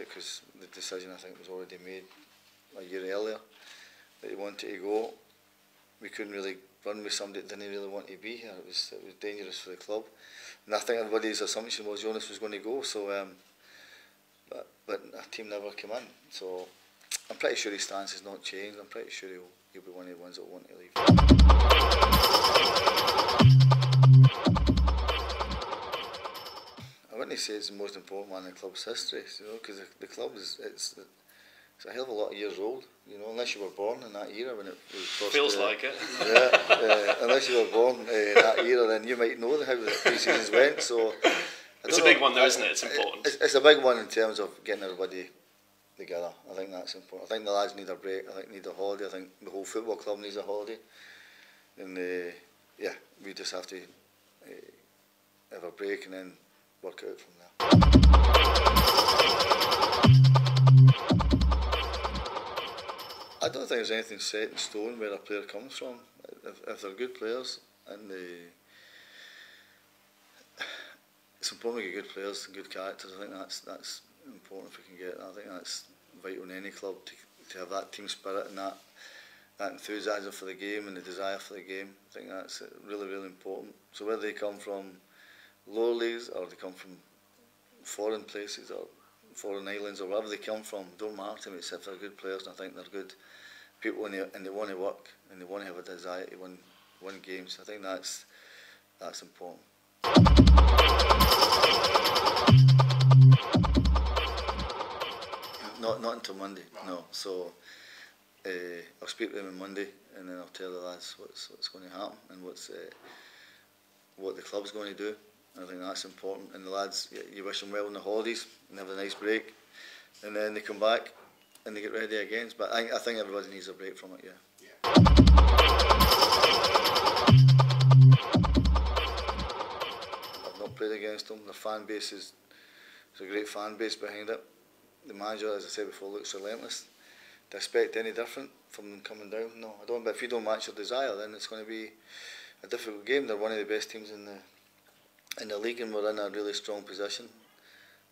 it because the decision I think was already made a year earlier that he wanted to go. We couldn't really run with somebody that didn't really want to be here. It was dangerous for the club, and I think everybody's assumption was Jonas was going to go. So, but our team never came in. So I'm pretty sure his stance has not changed. I'm pretty sure he'll be one of the ones that want to leave. I wouldn't say it's the most important man in the club's history, you know, because the club is a hell of a lot of years old, you know, unless you were born in that era when it was first. Feels like it. Yeah, unless you were born in that era, then you might know how the pre-seasons went. So it's a big one, though, isn't it? It's important. It's a big one in terms of getting everybody together. I think that's important. I think the lads need a break. I think need a holiday. I think the whole football club needs a holiday. And yeah, we just have to have a break and then work out from there. I don't think there's anything set in stone where a player comes from. If they're good players, and it's important to get good players and good characters. I think that's important if we can get that. I think that's vital in any club to have that team spirit and that enthusiasm for the game and the desire for the game. I think that's really, really important. So whether they come from lower leagues or they come from foreign places or foreign islands or wherever they come from, don't matter to me, it's if they're good players and I think they're good people and they want to work and they want to have a desire to win games. I think that's important. Not until Monday, no. So I'll speak to them on Monday and then I'll tell the lads what's going to happen and what the club's going to do. I think that's important, and the lads, you wish them well in the holidays and have a nice break, and then they come back and they get ready again. But I think everybody needs a break from it, yeah. I've not played against them. The fan base is a great fan base behind it. The manager, as I said before, looks relentless. To expect any different from them coming down, no, I don't. But if you don't match your desire, then it's going to be a difficult game. They're one of the best teams in the league, and we're in a really strong position.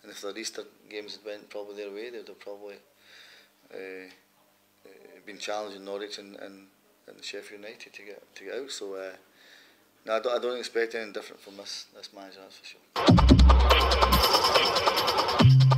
And if the Easter games had went probably their way, they'd have probably been challenging Norwich and Sheffield United to get out. So no, I don't expect anything different from this manager, that's for sure.